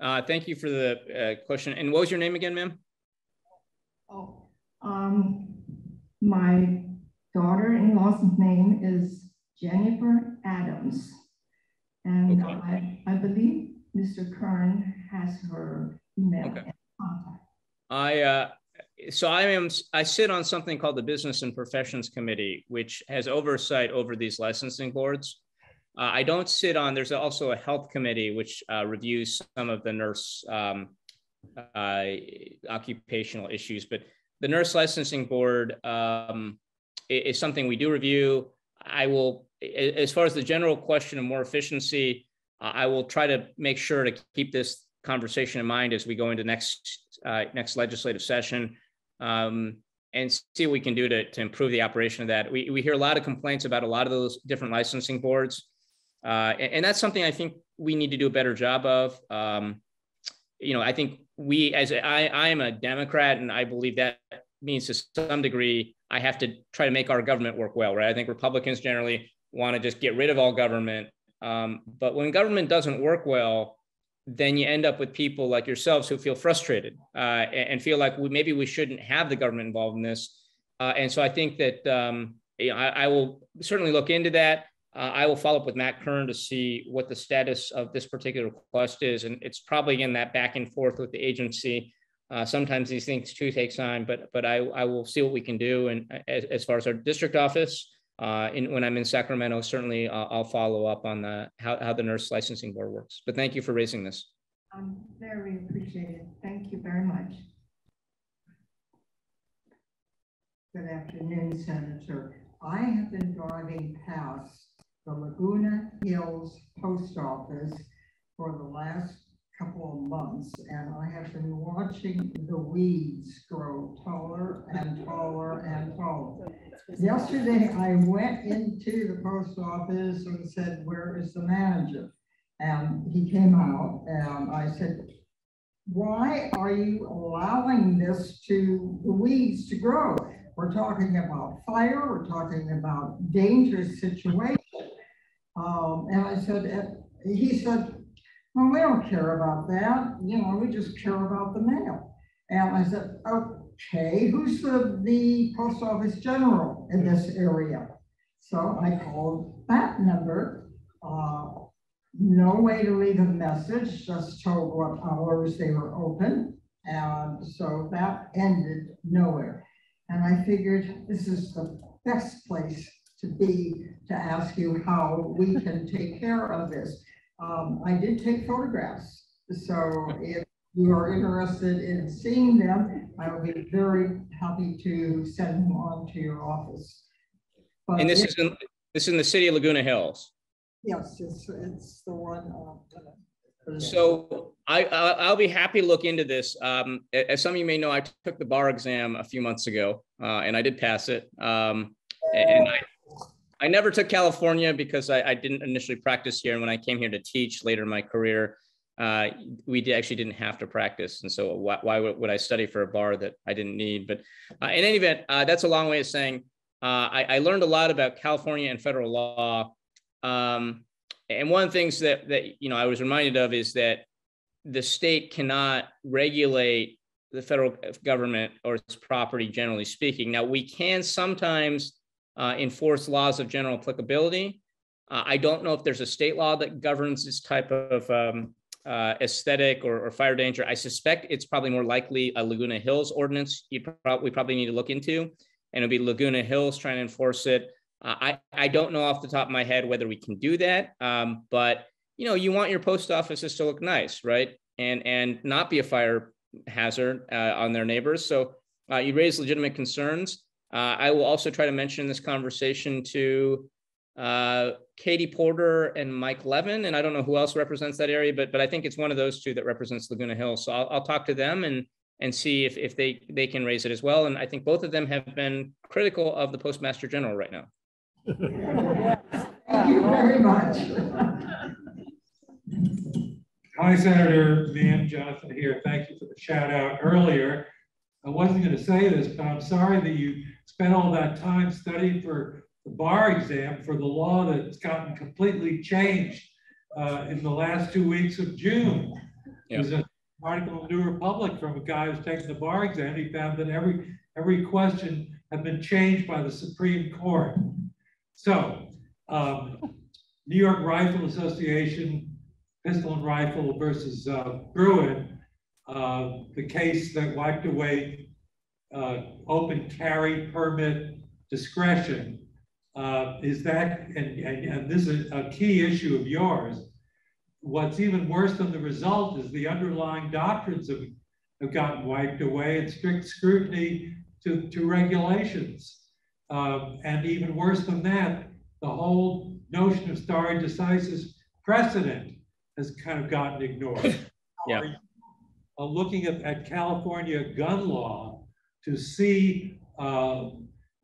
Uh, thank you for the uh, question. And what was your name again, ma'am? Oh, um, my daughter-in-law's name is Jennifer Adams, and okay. I, I believe Mister Kern has her email okay. and contact. I uh, so I am I sit on something called the Business and Professions Committee, which has oversight over these licensing boards. Uh, I don't sit on. There's also a health committee which uh, reviews some of the nurse um, uh, occupational issues, but the Nurse Licensing Board um, is something we do review. I will. As far as the general question of more efficiency, uh, I will try to make sure to keep this conversation in mind as we go into next uh, next legislative session um, and see what we can do to, to improve the operation of that. We, we hear a lot of complaints about a lot of those different licensing boards. Uh, and, and that's something I think we need to do a better job of. Um, you know, I think we as I, I am a Democrat, and I believe that means to some degree, I have to try to make our government work well, right? I think Republicans generally want to just get rid of all government. Um, but when government doesn't work well, then you end up with people like yourselves who feel frustrated uh, and feel like we, maybe we shouldn't have the government involved in this. Uh, and so I think that um, you know, I, I will certainly look into that. Uh, I will follow up with Matt Kern to see what the status of this particular request is. And it's probably in that back and forth with the agency. Uh, sometimes these things too take time, but but I, I will see what we can do. And as, as far as our district office, uh, in, when I'm in Sacramento, certainly uh, I'll follow up on the how, how the nurse licensing board works. But thank you for raising this. I'm very appreciated. Thank you very much. Good afternoon, Senator. I have been driving past the Laguna Hills Post Office for the last couple of months, and I have been watching the weeds grow taller and taller and taller. Yesterday, I went into the post office and said, "Where is the manager?" And he came out, and I said, "Why are you allowing this to the weeds to grow? We're talking about fire. We're talking about dangerous situation." Um, and I said, he said, "Well, we don't care about that. You know, we just care about the mail." And I said, "Okay, who's the, the post office general in this area?" So I called that number. Uh, no way to leave a message, just told what hours they were open. And so that ended nowhere. And I figured this is the best place to be to ask you how we can take care of this. Um, I did take photographs. So if you are interested in seeing them, I will be very happy to send them on to your office. But and this if, is in this is in the city of Laguna Hills. Yes, it's, it's the one. Uh, so I, I'll be happy to look into this. Um, as some of you may know, I took the bar exam a few months ago, uh, and I did pass it. Um, and I, I never took California because I, I didn't initially practice here. And when I came here to teach later in my career, uh, we did, actually didn't have to practice. And so why, why would I study for a bar that I didn't need? But uh, in any event, uh, that's a long way of saying uh, I, I learned a lot about California and federal law. Um, and one of the things that, that you know, I was reminded of is that the state cannot regulate the federal government or its property, generally speaking. Now, we can sometimes Uh, enforce laws of general applicability. Uh, I don't know if there's a state law that governs this type of um, uh, aesthetic or, or fire danger. I suspect it's probably more likely a Laguna Hills ordinance you probably we probably need to look into, and it'll be Laguna Hills trying to enforce it. Uh, I, I don't know off the top of my head whether we can do that, um, but you know, you want your post offices to look nice, right? And, and not be a fire hazard uh, on their neighbors. So uh, you raise legitimate concerns. Uh, I will also try to mention this conversation to uh, Katie Porter and Mike Levin, and I don't know who else represents that area, but but I think it's one of those two that represents Laguna Hills. So I'll, I'll talk to them and and see if if they they can raise it as well. And I think both of them have been critical of the Postmaster General right now. Thank you very much. Hi, Senator Min, Jonathan here. Thank you for the shout out earlier. I wasn't going to say this, but I'm sorry that you spent all that time studying for the bar exam for the law that's gotten completely changed uh, in the last two weeks of June. Yeah. There's an article in New Republic from a guy who's taking the bar exam. He found that every, every question had been changed by the Supreme Court. So, um, New York Rifle Association, Pistol and Rifle versus uh, Bruin, Uh, the case that wiped away uh, open carry permit discretion. Uh, is that, and, and, and this is a key issue of yours, what's even worse than the result is the underlying doctrines have, have gotten wiped away and strict scrutiny to, to regulations. Um, and even worse than that, the whole notion of stare decisis precedent has kind of gotten ignored. Yeah. Uh, looking at, at California gun law to see uh,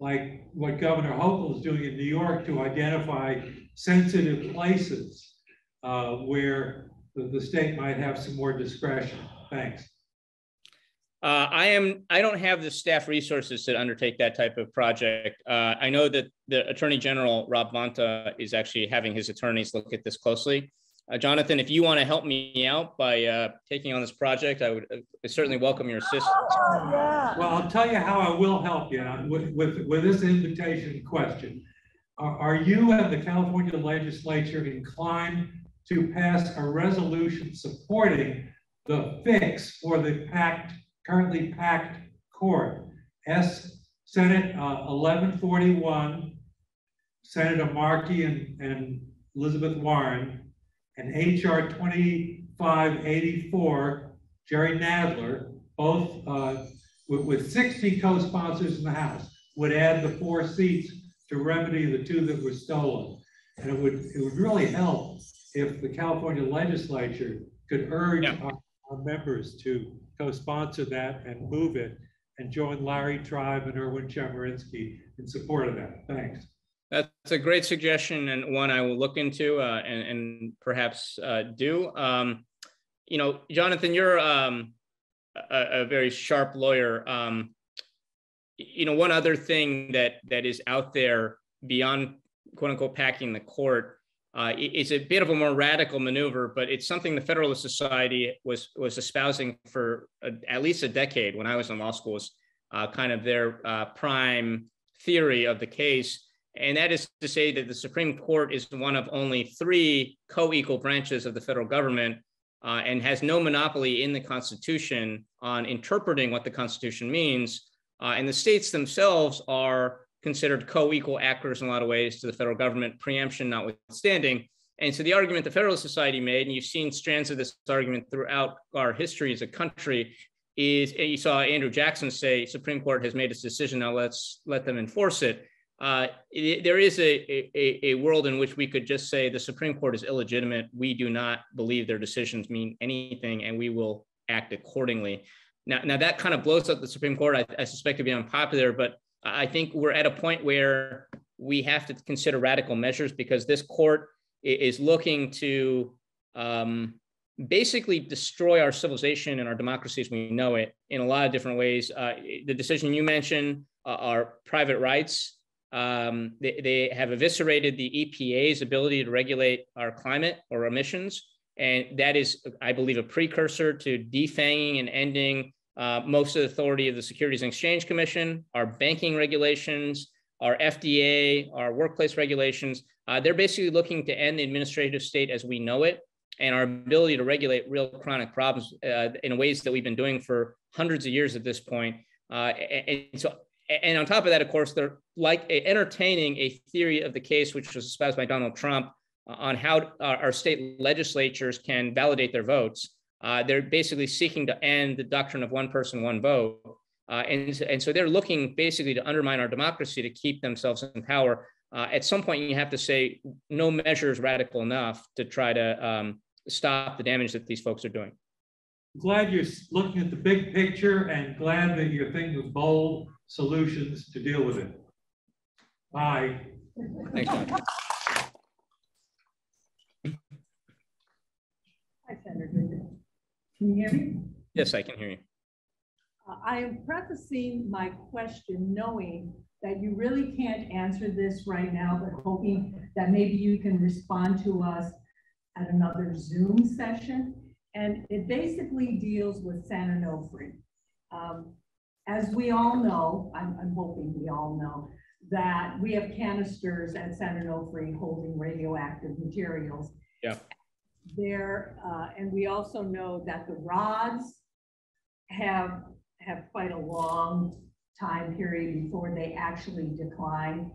like what Governor Hochul is doing in New York to identify sensitive places uh, where the, the state might have some more discretion. Thanks. Uh, I am. I don't have the staff resources to undertake that type of project. Uh, I know that the Attorney General Rob Bonta is actually having his attorneys look at this closely. Uh, Jonathan, if you want to help me out by uh, taking on this project, I would uh, certainly welcome your assistance. Oh, yeah. Well, I'll tell you how I will help you with, with, with this invitation question. Are, are you and the California legislature inclined to pass a resolution supporting the fix for the packed, currently packed court? S Senate uh, eleven forty-one, Senator Markey and, and Elizabeth Warren, and H R twenty-five eighty-four, Jerry Nadler, both uh, with, with sixty co-sponsors in the House, would add the four seats to remedy the two that were stolen. And it would, it would really help if the California legislature could urge yeah. our, our members to co-sponsor that and move it, and join Larry Tribe and Erwin Chemerinsky in support of that. Thanks. That's a great suggestion, and one I will look into uh, and, and perhaps uh, do. Um, you know, Jonathan, you're um, a, a very sharp lawyer. Um, you know, one other thing that that is out there beyond "quote unquote" packing the court uh, is a bit of a more radical maneuver, but it's something the Federalist Society was was espousing for a, at least a decade when I was in law school. Was uh, kind of their uh, prime theory of the case. And that is to say that the Supreme Court is one of only three co-equal branches of the federal government uh, and has no monopoly in the Constitution on interpreting what the Constitution means. Uh, and the states themselves are considered co-equal actors in a lot of ways to the federal government, preemption notwithstanding. And so the argument the Federalist Society made, and you've seen strands of this argument throughout our history as a country, is you saw Andrew Jackson say, Supreme Court has made its decision, now let's let them enforce it. Uh, it, there is a, a, a world in which we could just say the Supreme Court is illegitimate. We do not believe their decisions mean anything, and we will act accordingly. Now, now that kind of blows up the Supreme Court. I, I suspect to be unpopular, but I think we're at a point where we have to consider radical measures because this court is looking to um, basically destroy our civilization and our democracies. We know it in a lot of different ways. Uh, the decision you mentioned uh, are private rights. Um, they, they have eviscerated the E P A's ability to regulate our climate or emissions. And that is, I believe, a precursor to defanging and ending uh, most of the authority of the Securities and Exchange Commission, our banking regulations, our F D A, our workplace regulations. Uh, they're basically looking to end the administrative state as we know it and our ability to regulate real chronic problems uh, in ways that we've been doing for hundreds of years at this point. Uh, and, and so And on top of that, of course, they're like a, entertaining a theory of the case, which was espoused by Donald Trump, uh, on how uh, our state legislatures can validate their votes. Uh, they're basically seeking to end the doctrine of one person, one vote. Uh, and, and so they're looking basically to undermine our democracy to keep themselves in power. Uh, at some point, you have to say no measure is radical enough to try to um, stop the damage that these folks are doing. Glad you're looking at the big picture and glad that you're thinking of bold solutions to deal with it. Bye. Thanks, Doctor Hi, Senator. Can you hear me? Yes, I can hear you. Uh, I am prefacing my question knowing that you really can't answer this right now, but hoping that maybe you can respond to us at another Zoom session. And it basically deals with San Onofre. Um, as we all know, I'm, I'm hoping we all know, that we have canisters at San Onofre holding radioactive materials. Yeah. There, uh, and we also know that the rods have, have quite a long time period before they actually decline.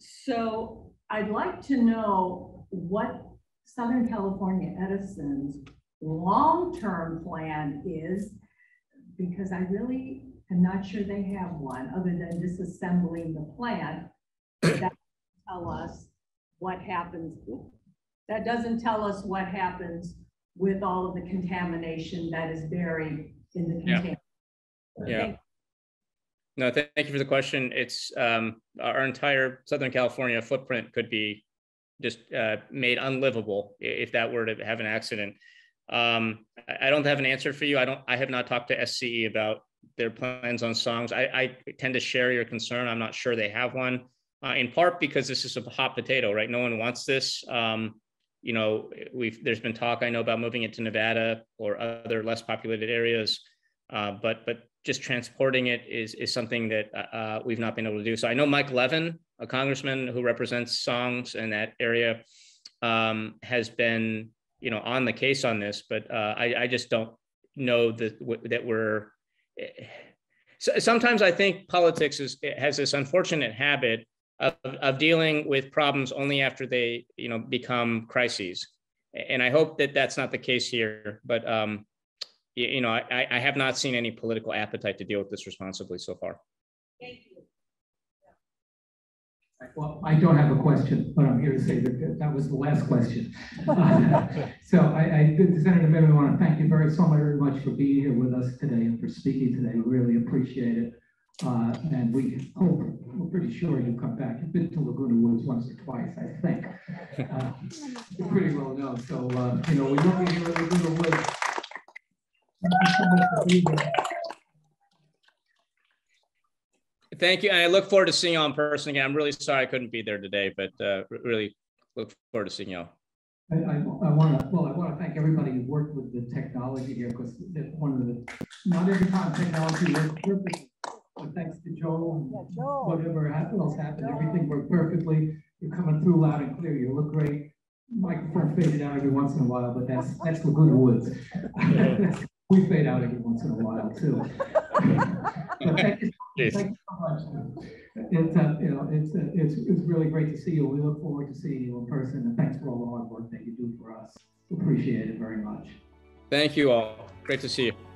So I'd like to know what Southern California Edison's long-term plan is, because I really am not sure they have one other than disassembling the plant. That tell us what happens. That doesn't tell us what happens with all of the contamination that is buried in the container. Yeah. yeah. Thank no, th thank you for the question. It's um, our entire Southern California footprint could be just uh, made unlivable if that were to have an accident. Um, I don't have an answer for you. I don't, I have not talked to S C E about their plans on songs. I, I tend to share your concern. I'm not sure they have one, uh, in part because this is a hot potato, right? No one wants this. Um, you know, we've there's been talk, I know, about moving it to Nevada or other less populated areas, uh, but but just transporting it is is something that uh, we've not been able to do. So I know Mike Levin, a congressman who represents Songs in that area, um, has been, you know, on the case on this, but uh, I, I just don't know that that we're. So sometimes I think politics is has this unfortunate habit of, of dealing with problems only after they, you know, become crises, and I hope that that's not the case here. But um, you, you know, I, I have not seen any political appetite to deal with this responsibly so far. Thank you. Well, I don't have a question, but I'm here to say that that was the last question. uh, so I, I Senator Min, I want to thank you very so very much for being here with us today and for speaking today. We really appreciate it. Uh, and we hope, we're pretty sure you'll come back. You've been to Laguna Woods once or twice, I think. Uh, you're pretty well known. So, uh, you know, we love you here at Laguna Woods. Thank you so much for being here. Thank you, and I look forward to seeing you all in person again. I'm really sorry I couldn't be there today, but uh, really look forward to seeing you all. I, I, I want to well, I want to thank everybody who worked with the technology here, because one of the not every time technology works perfectly. But thanks to Joel, yeah, Joel. whatever else happened, Joel. everything worked perfectly. You're coming through loud and clear. You look great. Microphone faded out every once in a while, but that's that's Laguna Woods. We fade out every once in a while too. But thank you, thank you so much. It's uh, you know it's uh, it's it's really great to see you. We look forward to seeing you in person, and thanks for all the hard work that you do for us. Appreciate it very much. Thank you all. Great to see you.